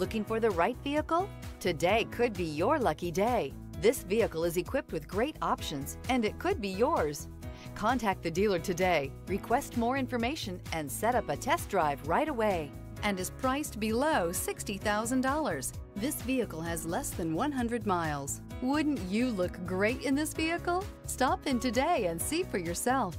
Looking for the right vehicle? Today could be your lucky day. This vehicle is equipped with great options, and it could be yours. Contact the dealer today, request more information, and set up a test drive right away. And is priced below $60,000. This vehicle has less than 100 miles. Wouldn't you look great in this vehicle? Stop in today and see for yourself.